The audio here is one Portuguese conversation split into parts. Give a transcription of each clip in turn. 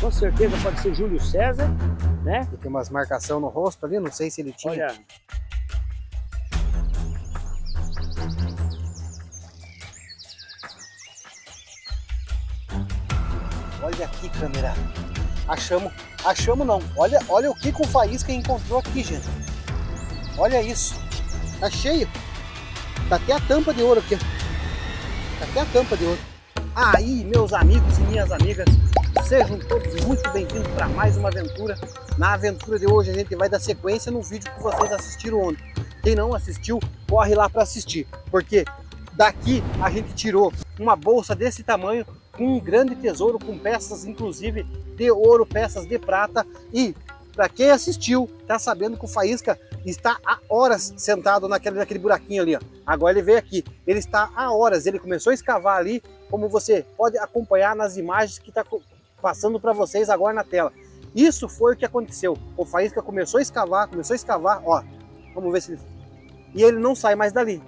com certeza pode ser Júlio César, né? E tem umas marcações no rosto ali, não sei se ele tinha. Olha. Olha aqui, câmera. Achamos não. Olha o que o Faísca encontrou aqui, gente. Olha isso. Tá cheio. Tá até a tampa de ouro aqui. Tá até a tampa de ouro. Aí, meus amigos e minhas amigas, sejam todos muito bem-vindos para mais uma aventura. Na aventura de hoje a gente vai dar sequência no vídeo que vocês assistiram ontem. Quem não assistiu, corre lá para assistir, porque daqui a gente tirou uma bolsa desse tamanho, com um grande tesouro, com peças inclusive de ouro, peças de prata. E para quem assistiu, tá sabendo que o Faísca está há horas sentado naquele buraquinho ali, ó. Agora ele veio aqui, ele está há horas, ele começou a escavar ali, como você pode acompanhar nas imagens que está passando para vocês agora na tela. Isso foi o que aconteceu. O Faísca começou a escavar, ó. Vamos ver se ele... E ele não sai mais dali.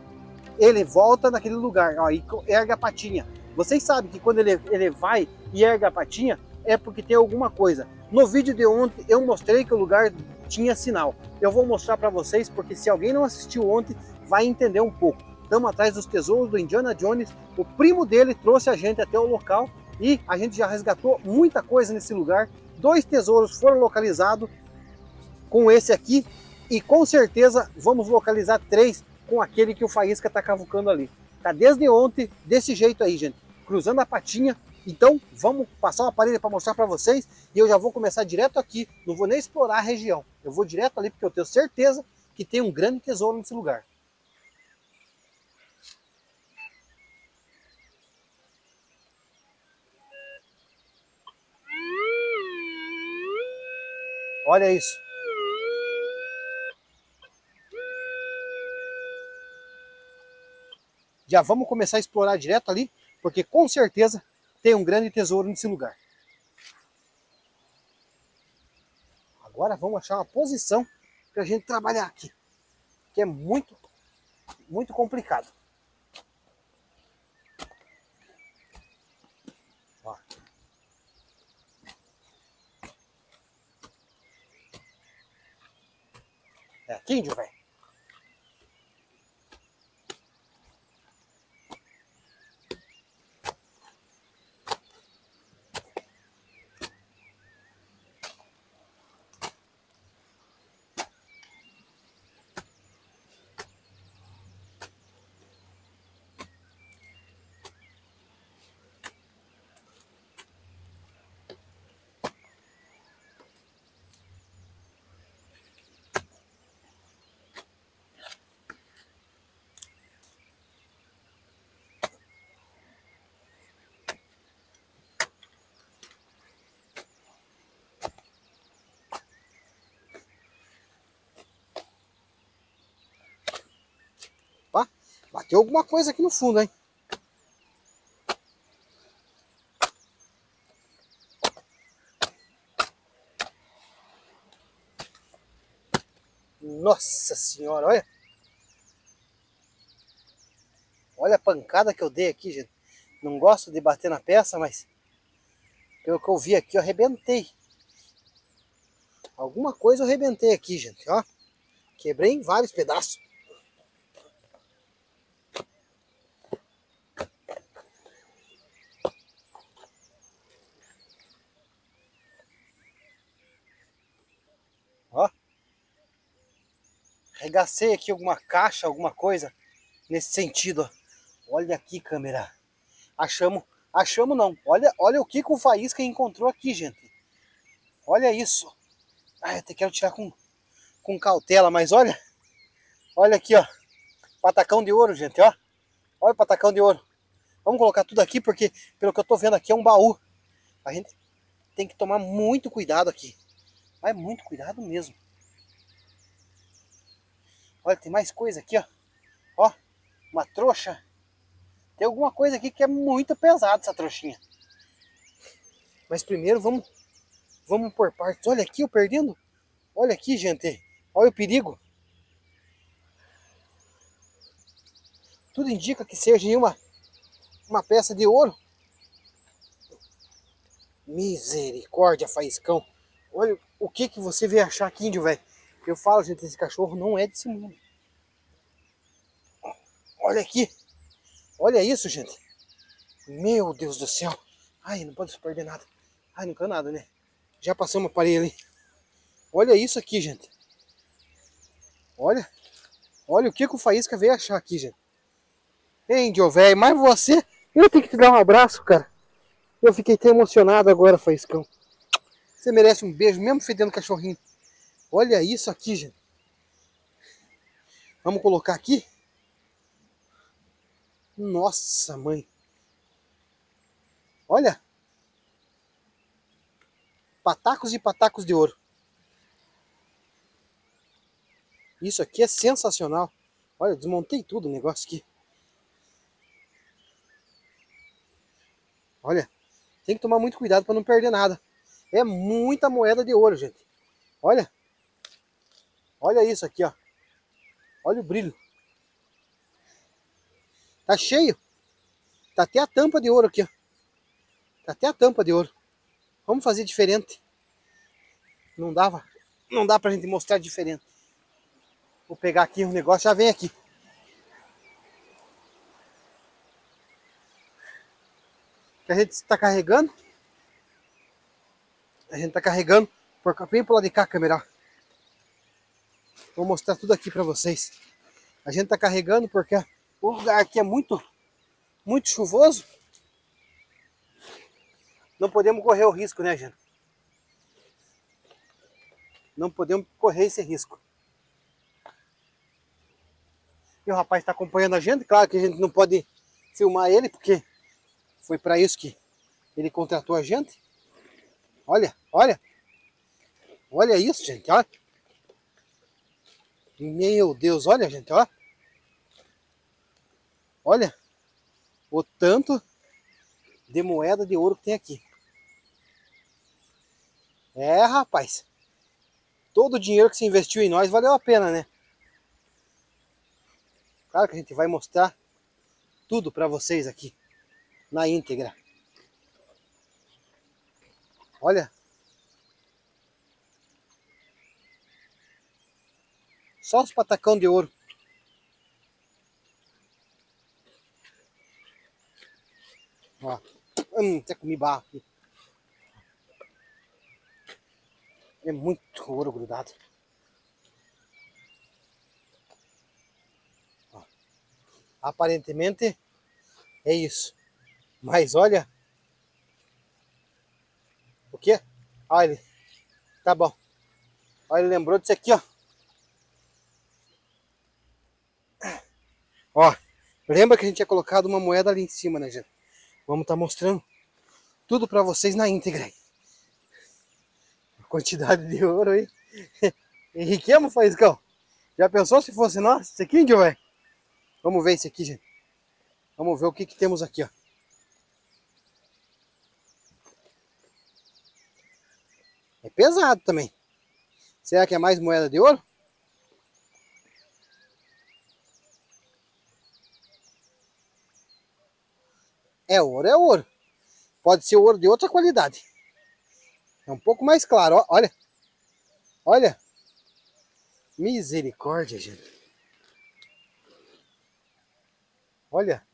Ele volta naquele lugar, ó, e erga a patinha. Vocês sabem que quando ele vai e erga a patinha, é porque tem alguma coisa. No vídeo de ontem eu mostrei que o lugar tinha sinal. Eu vou mostrar para vocês, porque se alguém não assistiu ontem, vai entender um pouco. Estamos atrás dos tesouros do Indiana Jones. O primo dele trouxe a gente até o local e a gente já resgatou muita coisa nesse lugar. 2 tesouros foram localizados com esse aqui e com certeza vamos localizar 3 com aquele que o Faísca está cavucando ali. Tá desde ontem desse jeito aí, gente, cruzando a patinha. Então vamos passar uma parede para mostrar para vocês e eu já vou começar direto aqui. Não vou nem explorar a região, eu vou direto ali porque eu tenho certeza que tem um grande tesouro nesse lugar. Olha isso. Já vamos começar a explorar direto ali, porque com certeza tem um grande tesouro nesse lugar. Agora vamos achar uma posição para a gente trabalhar aqui, que é muito, muito complicado. Ó. É aqui, Índio Velho. Bateu alguma coisa aqui no fundo, hein? Nossa senhora, olha. Olha a pancada que eu dei aqui, gente. Não gosto de bater na peça, mas pelo que eu vi aqui, eu arrebentei. Alguma coisa eu arrebentei aqui, gente, ó. Quebrei em vários pedaços. Arregacei aqui alguma caixa, alguma coisa nesse sentido. Olha aqui, câmera. Achamos não. Olha o que o Faísca encontrou aqui, gente. Olha isso. Ai, eu até quero tirar com cautela, mas olha. Olha aqui, ó. Patacão de ouro, gente, ó. Olha o patacão de ouro. Vamos colocar tudo aqui, porque pelo que eu tô vendo aqui é um baú. A gente tem que tomar muito cuidado aqui. Mas muito cuidado mesmo. Olha, tem mais coisa aqui, ó. Ó, uma trouxa. Tem alguma coisa aqui que é muito pesada essa trouxinha. Mas primeiro vamos por partes. Olha aqui, eu perdendo. Olha aqui, gente. Olha o perigo. Tudo indica que seja uma peça de ouro. Misericórdia, Faíscão. Olha o que você veio achar aqui, Índio Velho. Eu falo, gente, esse cachorro não é desse mundo. Olha aqui. Olha isso, gente. Meu Deus do céu. Ai, não pode perder nada. Ai, não caiu nada, né? Já passamos a parede ali. Olha isso aqui, gente. Olha. Olha o que o Faísca veio achar aqui, gente. Hein, Índio Velho, mas você... Eu tenho que te dar um abraço, cara. Eu fiquei até emocionado agora, Faíscão. Você merece um beijo, mesmo fedendo cachorrinho. Olha isso aqui, gente. Vamos colocar aqui. Nossa, mãe. Olha. Patacos e patacos de ouro. Isso aqui é sensacional. Olha, desmontei tudo o negócio aqui. Olha. Tem que tomar muito cuidado para não perder nada. É muita moeda de ouro, gente. Olha. Olha isso aqui, ó. Olha o brilho. Tá cheio. Tá até a tampa de ouro aqui, ó. Tá até a tampa de ouro. Vamos fazer diferente. Não dá pra gente mostrar diferente. Vou pegar aqui um negócio, já vem aqui. Que a gente está carregando. A gente tá carregando, vem pro lado de cá, câmera. Vou mostrar tudo aqui pra vocês. A gente tá carregando porque o lugar aqui é muito chuvoso. Não podemos correr o risco, né, gente? Não podemos correr esse risco. E o rapaz tá acompanhando a gente. Claro que a gente não pode filmar ele, porque foi pra isso que ele contratou a gente. Olha, olha. Olha isso, gente, ó. Meu Deus, olha, gente, ó. Olha o tanto de moeda de ouro que tem aqui. É, rapaz. Todo o dinheiro que se investiu em nós valeu a pena, né? Claro que a gente vai mostrar tudo pra vocês aqui na íntegra. Olha. Só os patacão de ouro. Ó. Até comi barro aqui. É muito ouro grudado. Ó. Aparentemente é isso. Mas olha. O que? Olha ele. Tá bom. Olha, ele lembrou disso aqui, ó. Ó. Lembra que a gente tinha colocado uma moeda ali em cima, né, gente? Vamos estar mostrando tudo pra vocês na íntegra. A quantidade de ouro aí. Enriquemos, Faíscão. Já pensou se fosse nós? Isso aqui, Índio Velho? Vamos ver isso aqui, gente. Vamos ver o que temos aqui, ó. É pesado também. Será que é mais moeda de ouro? É ouro, é ouro. Pode ser ouro de outra qualidade. É um pouco mais claro, ó, olha. Olha. Misericórdia, gente. Olha.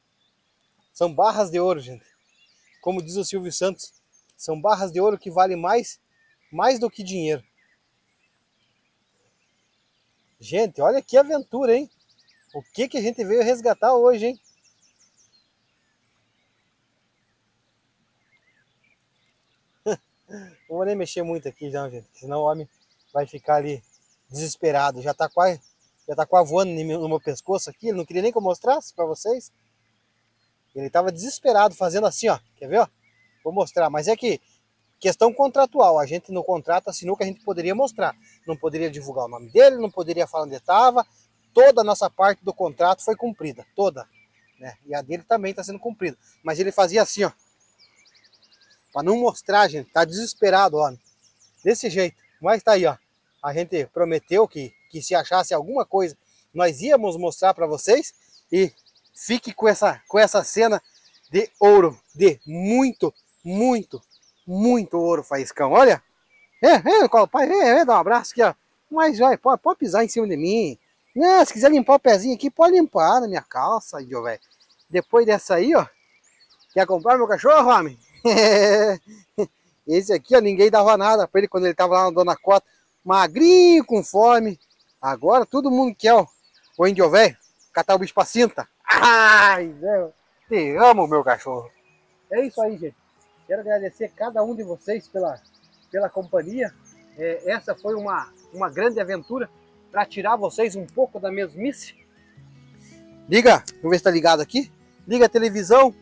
São barras de ouro, gente. Como diz o Silvio Santos, são barras de ouro que valem mais do que dinheiro. Gente, olha que aventura, hein? O que a gente veio resgatar hoje, hein? Não vou nem mexer muito aqui não, gente. Senão o homem vai ficar ali desesperado. Já tá quase voando no meu pescoço aqui. Ele não queria nem que eu mostrasse pra vocês. Ele tava desesperado fazendo assim, ó. Quer ver, ó? Vou mostrar, mas é que questão contratual, a gente no contrato assinou que a gente poderia mostrar. Não poderia divulgar o nome dele, não poderia falar onde estava. Toda a nossa parte do contrato foi cumprida, toda. Né? E a dele também está sendo cumprida. Mas ele fazia assim, ó. Para não mostrar, gente, tá desesperado, ó. Desse jeito. Mas tá aí, ó. A gente prometeu que se achasse alguma coisa, nós íamos mostrar para vocês. E fique com essa cena de ouro, de muito, muito, muito ouro, Faíscão, olha. Pai, dá um abraço aqui, ó. Mas, olha, pode pisar em cima de mim. Não, se quiser limpar o pezinho aqui, pode limpar na minha calça, Índio Velho. Depois dessa aí, ó. Quer comprar meu cachorro, homem? Esse aqui, ó, ninguém dava nada pra ele quando ele tava lá na Dona Cota. Magrinho, com fome. Agora todo mundo quer, ó. O Índio Velho, catar o bicho pra cinta. Ai, meu, te amo, meu cachorro. É isso aí, gente. Quero agradecer a cada um de vocês pela companhia. Essa foi uma grande aventura para tirar vocês um pouco da mesmice. Liga, vamos ver se tá ligado aqui. Liga a televisão,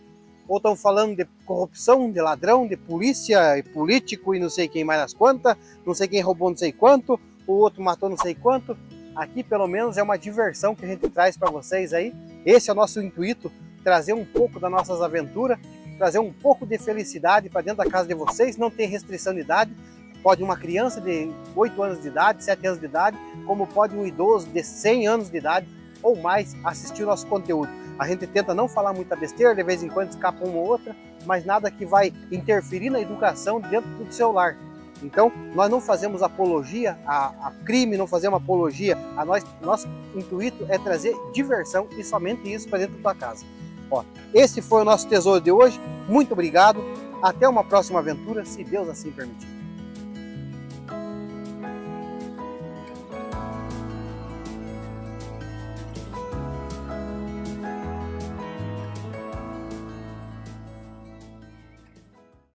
ou estão falando de corrupção, de ladrão, de polícia e político e não sei quem mais as quantas, não sei quem roubou não sei quanto, o outro matou não sei quanto. Aqui pelo menos é uma diversão que a gente traz para vocês aí. Esse é o nosso intuito, trazer um pouco das nossas aventuras, trazer um pouco de felicidade para dentro da casa de vocês. Não tem restrição de idade, pode uma criança de 8 anos de idade, 7 anos de idade, como pode um idoso de 100 anos de idade ou mais assistir o nosso conteúdo. A gente tenta não falar muita besteira, de vez em quando escapa uma ou outra, mas nada que vai interferir na educação dentro do seu lar. Então, nós não fazemos apologia a crime, não fazemos apologia a nós. Nosso intuito é trazer diversão e somente isso para dentro da casa. Ó, esse foi o nosso tesouro de hoje. Muito obrigado. Até uma próxima aventura, se Deus assim permitir.